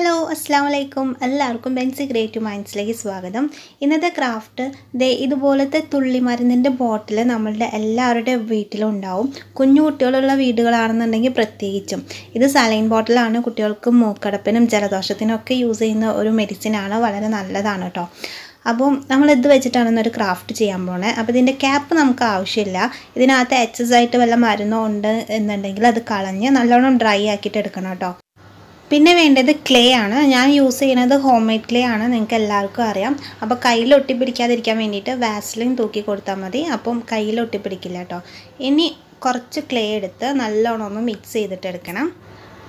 Hello അസ്സാം വലൈക്കും. എല്ലാവർക്കും ബെൻസി ക്രിയേറ്റീവ് മൈൻഡ്സിലേക്ക് സ്വാഗതം. ഇന്നത്തെ ക്രാഫ്റ്റ് ഇതുപോലത്തെ തുള്ളിമരുന്നിൻ്റെ ബോട്ടിൽ നമ്മളുടെ എല്ലാവരുടെയും വീട്ടിലും ഉണ്ടാവും. കുഞ്ഞു കുട്ടികളുള്ള വീടുകളാണെന്നുണ്ടെങ്കിൽ പ്രത്യേകിച്ചും ഇത് സലൈൻ ബോട്ടിലാണ്. കുട്ടികൾക്ക് മൂക്കടപ്പിനും ജലദോഷത്തിനൊക്കെ യൂസ് ചെയ്യുന്ന ഒരു മെഡിസിനാണ്, വളരെ നല്ലതാണ് കേട്ടോ. അപ്പം നമ്മളിത് വെച്ചിട്ടാണെന്ന് ഒരു ക്രാഫ്റ്റ് ചെയ്യാൻ പോണേ. അപ്പോൾ ഇതിൻ്റെ ക്യാപ്പ് നമുക്ക് ആവശ്യമില്ല. ഇതിനകത്ത് എക്സസ് ആയിട്ട് വല്ല മരുന്നോ ഉണ്ട് എന്നുണ്ടെങ്കിൽ അത് കളഞ്ഞ് നല്ലോണം ഡ്രൈ ആക്കിയിട്ട് എടുക്കണം കേട്ടോ. പിന്നെ വേണ്ടത് ക്ലേ ആണ്. ഞാൻ യൂസ് ചെയ്യുന്നത് ഹോം മെയ്ഡ് ക്ലേ ആണ്, നിങ്ങൾക്ക് എല്ലാവർക്കും അറിയാം. അപ്പോൾ കയ്യിൽ ഒട്ടിപ്പിടിക്കാതിരിക്കാൻ വേണ്ടിയിട്ട് വാസ്ലിൻ തൂക്കി കൊടുത്താൽ മതി, അപ്പം കയ്യിൽ ഒട്ടിപ്പിടിക്കില്ല കേട്ടോ. ഇനി കുറച്ച് ക്ലേ എടുത്ത് നല്ലോണം ഒന്ന് മിക്സ് ചെയ്തിട്ടെടുക്കണം.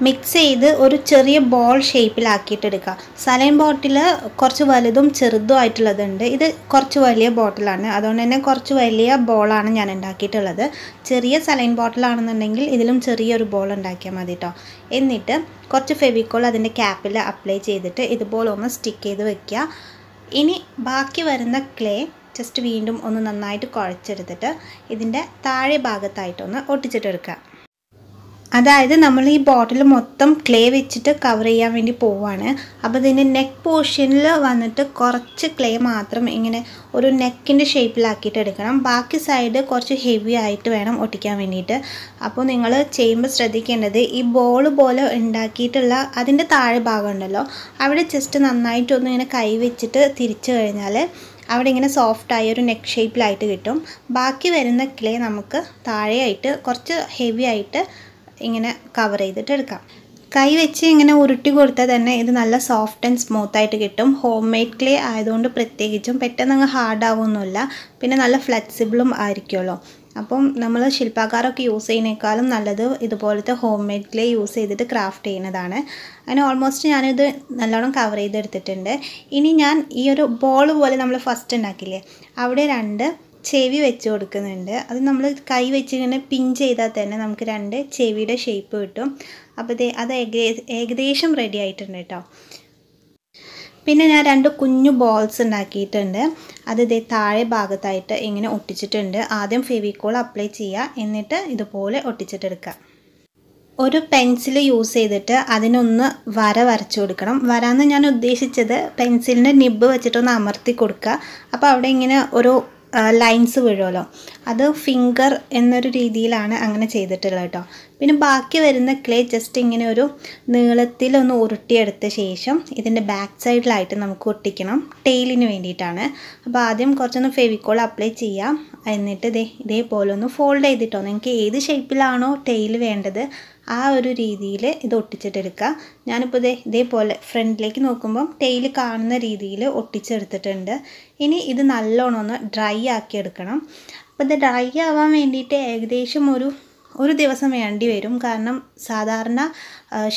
മിക്സ് ചെയ്ത് ഒരു ചെറിയ ബോൾ ഷേപ്പിലാക്കിയിട്ടെടുക്കുക. സലൈൻ ബോട്ടിൽ കുറച്ച് വലുതും ചെറുതും ആയിട്ടുള്ളതുണ്ട്. ഇത് കുറച്ച് വലിയ ബോട്ടിലാണ്, അതുകൊണ്ട് തന്നെ കുറച്ച് വലിയ ബോളാണ് ഞാൻ ഉണ്ടാക്കിയിട്ടുള്ളത്. ചെറിയ സലൈൻ ബോട്ടിലാണെന്നുണ്ടെങ്കിൽ ഇതിലും ചെറിയൊരു ബോൾ ഉണ്ടാക്കിയാൽ മതി കേട്ടോ. എന്നിട്ട് കുറച്ച് ഫെവിക്കോൾ അതിൻ്റെ ക്യാപ്പിൽ അപ്ലൈ ചെയ്തിട്ട് ഇതുപോലെ ഒന്ന് സ്റ്റിക്ക് ചെയ്ത് വെക്കുക. ഇനി ബാക്കി വരുന്ന ക്ലേ ജസ്റ്റ് വീണ്ടും ഒന്ന് നന്നായിട്ട് കുഴച്ചെടുത്തിട്ട് ഇതിൻ്റെ താഴെ ഭാഗത്തായിട്ടൊന്ന് ഒട്ടിച്ചിട്ടെടുക്കുക. അതായത് നമ്മൾ ഈ ബോട്ടിൽ മൊത്തം ക്ലേ വെച്ചിട്ട് കവർ ചെയ്യാൻ വേണ്ടി പോവാണ്. അപ്പോൾ ഇതിൻ്റെ നെക്ക് പോർഷനിൽ വന്നിട്ട് കുറച്ച് ക്ലേ മാത്രം ഇങ്ങനെ ഒരു നെക്കിൻ്റെ ഷേപ്പിലാക്കിയിട്ട് എടുക്കണം. ബാക്കി സൈഡ് കുറച്ച് ഹെവി ആയിട്ട് വേണം ഒട്ടിക്കാൻ വേണ്ടിയിട്ട്. അപ്പോൾ നിങ്ങൾ ചെയ്യുമ്പോൾ ശ്രദ്ധിക്കേണ്ടത് ഈ ബോൾ പോലെ ഉണ്ടാക്കിയിട്ടുള്ള അതിൻ്റെ താഴെ ഭാഗം ഉണ്ടല്ലോ, അവിടെ ജസ്റ്റ് നന്നായിട്ടൊന്ന് ഇങ്ങനെ കൈ വെച്ചിട്ട് തിരിച്ചു കഴിഞ്ഞാൽ അവിടെ ഇങ്ങനെ സോഫ്റ്റായി ഒരു നെക്ക് ഷേപ്പിലായിട്ട് കിട്ടും. ബാക്കി വരുന്ന ക്ലേ നമുക്ക് താഴെയായിട്ട് കുറച്ച് ഹെവി ആയിട്ട് ഇങ്ങനെ കവർ ചെയ്തിട്ട് എടുക്കാം. കൈ വെച്ച് ഇങ്ങനെ ഉരുട്ടി കൊടുത്താൽ തന്നെ ഇത് നല്ല സോഫ്റ്റ് ആൻഡ് സ്മൂത്തായിട്ട് കിട്ടും. ഹോം മെയ്ഡ് ക്ലേ ആയതുകൊണ്ട് പ്രത്യേകിച്ചും പെട്ടെന്നങ്ങ് ഹാർഡാവുമൊന്നുമില്ല, പിന്നെ നല്ല ഫ്ലെക്സിബിളും ആയിരിക്കുമല്ലോ. അപ്പം നമ്മൾ ശില്പകാരൊക്കെ യൂസ് ചെയ്യുന്നതിനേക്കാളും നല്ലത് ഇതുപോലത്തെ ഹോം മെയ്ഡ് ക്ലേ യൂസ് ചെയ്തിട്ട് ക്രാഫ്റ്റ് ചെയ്യുന്നതാണ്. അങ്ങനെ ഓൾമോസ്റ്റ് ഞാനിത് നല്ലോണം കവർ ചെയ്തെടുത്തിട്ടുണ്ട്. ഇനി ഞാൻ ഈ ഒരു ബോൾ പോലെ നമ്മൾ ഫസ്റ്റ് ഉണ്ടാക്കില്ലേ, അവിടെ രണ്ട് ചെവി വെച്ച് കൊടുക്കുന്നുണ്ട്. അത് നമ്മൾ കൈ വെച്ച് ഇങ്ങനെ പിഞ്ച് ചെയ്താൽ തന്നെ നമുക്ക് രണ്ട് ചെവിയുടെ ഷേപ്പ് കിട്ടും. അപ്പോൾ അത് ഏകദേശം റെഡി ആയിട്ടുണ്ട് കേട്ടോ. പിന്നെ ഞാൻ രണ്ട് കുഞ്ഞു ബോൾസ് ഉണ്ടാക്കിയിട്ടുണ്ട്. അത് താഴെ ഭാഗത്തായിട്ട് ഇങ്ങനെ ഒട്ടിച്ചിട്ടുണ്ട്. ആദ്യം ഫെവിക്കോൾ അപ്ലൈ ചെയ്യുക, എന്നിട്ട് ഇതുപോലെ ഒട്ടിച്ചിട്ടെടുക്കുക. ഒരു പെൻസിൽ യൂസ് ചെയ്തിട്ട് അതിനൊന്ന് വര വരച്ചു കൊടുക്കണം. വരാന്ന് ഞാൻ ഉദ്ദേശിച്ചത് പെൻസിലിൻ്റെ നിബ്ബ് വെച്ചിട്ടൊന്ന് അമർത്തി കൊടുക്കുക. അപ്പോൾ അവിടെ ഇങ്ങനെ ഒരു ലൈൻസ് വീഴുമല്ലോ, അത് ഫിംഗർ എന്നൊരു രീതിയിലാണ് അങ്ങനെ ചെയ്തിട്ടുള്ളത് കേട്ടോ. പിന്നെ ബാക്കി വരുന്ന ക്ലേ ജസ്റ്റ് ഇങ്ങനെ ഒരു നീളത്തിലൊന്ന് ഉരുട്ടിയെടുത്ത ശേഷം ഇതിൻ്റെ ബാക്ക് സൈഡിലായിട്ട് നമുക്ക് ഒട്ടിക്കണം, ടെയിലിന് വേണ്ടിയിട്ടാണ്. അപ്പോൾ ആദ്യം കുറച്ചൊന്ന് ഫെവിക്കോൾ അപ്ലൈ ചെയ്യാം, എന്നിട്ട് ഇതേപോലെ ഒന്ന് ഫോൾഡ് ചെയ്തിട്ടോ. നിങ്ങൾക്ക് ഏത് ഷേപ്പിലാണോ ടെയിൽ വേണ്ടത് ആ ഒരു രീതിയിൽ ഇത് ഒട്ടിച്ചിട്ടെടുക്കുക. ഞാനിപ്പോൾ ഇതേപോലെ ഫ്രണ്ടിലേക്ക് നോക്കുമ്പം ടെയിൽ കാണുന്ന രീതിയിൽ ഒട്ടിച്ചെടുത്തിട്ടുണ്ട്. ഇനി ഇത് നല്ലോണം ഒന്ന് ഡ്രൈ ആക്കി എടുക്കണം. അപ്പോൾ ഇത് ഡ്രൈ ആവാൻ വേണ്ടിയിട്ട് ഏകദേശം ഒരു ദിവസം വേണ്ടി വരും. കാരണം സാധാരണ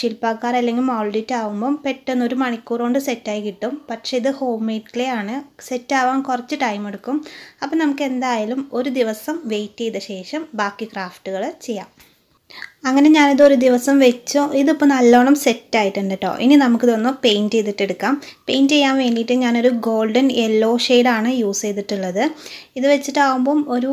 ശില്പക്കാർ അല്ലെങ്കിൽ മോൾഡിറ്റ് ആവുമ്പം പെട്ടെന്ന് ഒരു മണിക്കൂർ കൊണ്ട് സെറ്റായി കിട്ടും. പക്ഷേ ഇത് ഹോം മെയ്ഡ് ക്ലേ ആണ്, സെറ്റാവാൻ കുറച്ച് ടൈം എടുക്കും. അപ്പോൾ നമുക്ക് എന്തായാലും ഒരു ദിവസം വെയിറ്റ് ചെയ്ത ശേഷം ബാക്കി ക്രാഫ്റ്റുകൾ ചെയ്യാം. അങ്ങനെ ഞാനിത് ഒരു ദിവസം വെച്ചു. ഇതിപ്പോൾ നല്ലോണം സെറ്റായിട്ടുണ്ട് കേട്ടോ. ഇനി നമുക്കിതൊന്ന് പെയിൻറ്റ് ചെയ്തിട്ടെടുക്കാം. പെയിൻറ്റ് ചെയ്യാൻ വേണ്ടിയിട്ട് ഞാനൊരു ഗോൾഡൻ യെല്ലോ ഷെയ്ഡാണ് യൂസ് ചെയ്തിട്ടുള്ളത്. ഇത് വെച്ചിട്ടാവുമ്പം ഒരു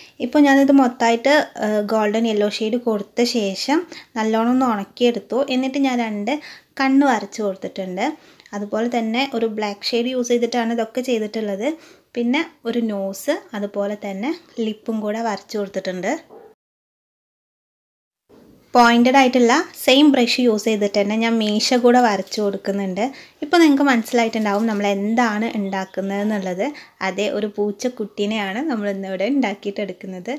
ഇപ്പോൾ ഞാനിത് മൊത്തമായിട്ട് ഗോൾഡൻ യെല്ലോ ഷെയ്ഡ് കൊടുത്ത ശേഷം നല്ലോണം ഒന്ന് ഉണക്കിയെടുത്തു. എന്നിട്ട് ഞാൻ രണ്ട് കണ്ണ് വരച്ച് കൊടുത്തിട്ടുണ്ട്. അതുപോലെ തന്നെ ഒരു ബ്ലാക്ക് ഷെയ്ഡ് യൂസ് ചെയ്തിട്ടാണ് ഇതൊക്കെ ചെയ്തിട്ടുള്ളത്. പിന്നെ ഒരു നോസ്, അതുപോലെ തന്നെ ലിപ്പും കൂടെ വരച്ച് കൊടുത്തിട്ടുണ്ട്. പോയിൻറ്റഡ് ആയിട്ടുള്ള സെയിം ബ്രഷ് യൂസ് ചെയ്തിട്ട് തന്നെ ഞാൻ മീശ കൂടെ വരച്ചു കൊടുക്കുന്നുണ്ട്. ഇപ്പോൾ നിങ്ങൾക്ക് മനസ്സിലായിട്ടുണ്ടാവും നമ്മൾ എന്താണ് ഉണ്ടാക്കുന്നത് എന്നുള്ളത്. അതേ, ഒരു പൂച്ചക്കുട്ടീനെയാണ് നമ്മൾ ഇന്നിവിടെ ഉണ്ടാക്കിയിട്ടെടുക്കുന്നത്.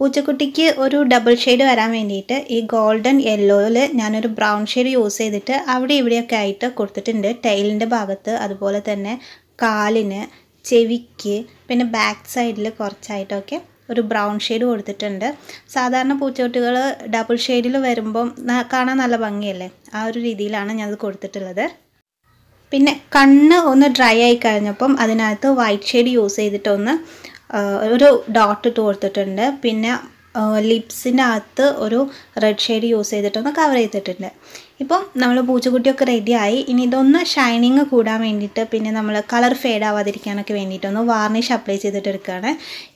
പൂച്ചക്കുട്ടിക്ക് ഒരു ഡബിൾ ഷെയ്ഡ് വരാൻ വേണ്ടിയിട്ട് ഈ ഗോൾഡൻ യെല്ലോയിൽ ഞാനൊരു ബ്രൗൺ ഷെയ്ഡ് യൂസ് ചെയ്തിട്ട് അവിടെ ഇവിടെയൊക്കെ ആയിട്ട് കൊടുത്തിട്ടുണ്ട്. ടെയിലിൻ്റെ ഭാഗത്ത്, അതുപോലെ തന്നെ കാലിന്, ചെവിക്ക്, പിന്നെ ബാക്ക് സൈഡിൽ കുറച്ചായിട്ടൊക്കെ ഒരു ബ്രൗൺ ഷെയ്ഡ് കൊടുത്തിട്ടുണ്ട്. സാധാരണ പൂച്ചക്കുട്ടികൾ ഡബിൾ ഷെയ്ഡിൽ വരുമ്പം കാണാൻ നല്ല ഭംഗിയല്ലേ, ആ ഒരു രീതിയിലാണ് ഞാനത് കൊടുത്തിട്ടുള്ളത്. പിന്നെ കണ്ണ് ഒന്ന് ഡ്രൈ ആയി കഴിഞ്ഞപ്പം അതിനകത്ത് വൈറ്റ് ഷെയ്ഡ് യൂസ് ചെയ്തിട്ട് ഒന്ന് ഒരു ഡോട്ട് ഇട്ട് കൊടുത്തിട്ടുണ്ട് പിന്നെ ലിപ്സിന്റെ അകത്ത് ഒരു റെഡ് ഷെയ്ഡ് യൂസ് ചെയ്തിട്ട് ഒന്ന് കവർ ചെയ്തിട്ടുണ്ട് ഇപ്പോൾ നമ്മൾ പൂച്ചക്കുട്ടിയൊക്കെ റെഡിയായി ഇനി ഇതൊന്ന് ഷൈനിങ് കൂടാൻ വേണ്ടിയിട്ട് പിന്നെ നമ്മൾ കളർ ഫേഡ് ആവാതിരിക്കാനൊക്കെ വേണ്ടിയിട്ടൊന്ന് വാർണിഷ് അപ്ലൈ ചെയ്തിട്ട് എടുക്കുകയാണ്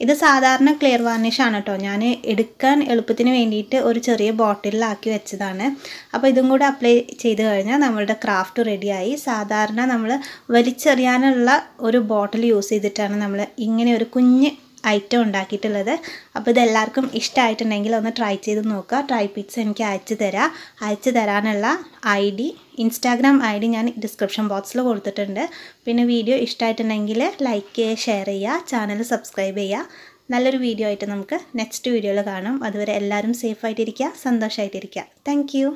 ഇത് സാധാരണ ക്ലിയർ വാർണിഷാണ് കേട്ടോ ഞാൻ എടുക്കാൻ എളുപ്പത്തിന് വേണ്ടിയിട്ട് ഒരു ചെറിയ ബോട്ടിലാക്കി വെച്ചതാണ് അപ്പോൾ ഇതും കൂടെ അപ്ലൈ ചെയ്ത് കഴിഞ്ഞാൽ നമ്മളുടെ ക്രാഫ്റ്റ് റെഡിയായി സാധാരണ നമ്മൾ വലിച്ചെറിയാനുള്ള ഒരു ബോട്ടിൽ യൂസ് ചെയ്തിട്ടാണ് നമ്മൾ ഇങ്ങനെ ഒരു കുഞ്ഞ് ഐറ്റം ഉണ്ടാക്കിയിട്ടുള്ളത് അപ്പോൾ ഇതെല്ലാവർക്കും ഇഷ്ടമായിട്ടുണ്ടെങ്കിൽ ഒന്ന് ട്രൈ ചെയ്ത് നോക്കുക ട്രൈ പിക്സ് എനിക്ക് അയച്ചു തരാനുള്ള ID Instagram ID ഞാൻ ഡിസ്ക്രിപ്ഷൻ ബോക്സിൽ കൊടുത്തിട്ടുണ്ട് പിന്നെ വീഡിയോ ഇഷ്ടമായിട്ടുണ്ടെങ്കിൽ ലൈക്ക് ചെയ്യുക ഷെയർ ചെയ്യുക ചാനൽ സബ്സ്ക്രൈബ് ചെയ്യുക നല്ലൊരു വീഡിയോ ആയിട്ട് നമുക്ക് നെക്സ്റ്റ് വീഡിയോയിൽ കാണാം അതുവരെ എല്ലാവരും സേഫ് ആയിട്ടിരിക്കുക സന്തോഷമായിട്ടിരിക്കുക താങ്ക് യു